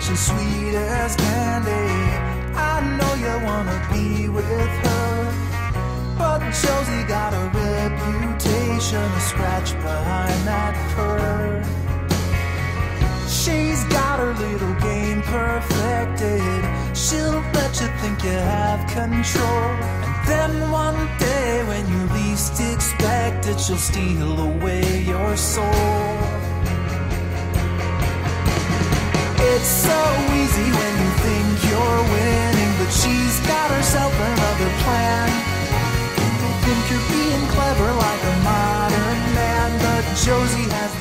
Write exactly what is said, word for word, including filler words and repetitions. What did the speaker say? she's sweet as candy. I know you wanna be with her, but Josie got a reputation, a scratch behind that purr. She's got her little game perfected. She'll let you think you have control, and then one day when you least expect it, she'll steal away your soul. It's so easy when you think you're winning, but she's got herself another plan. You think you're being clever like a modern man, but Josie has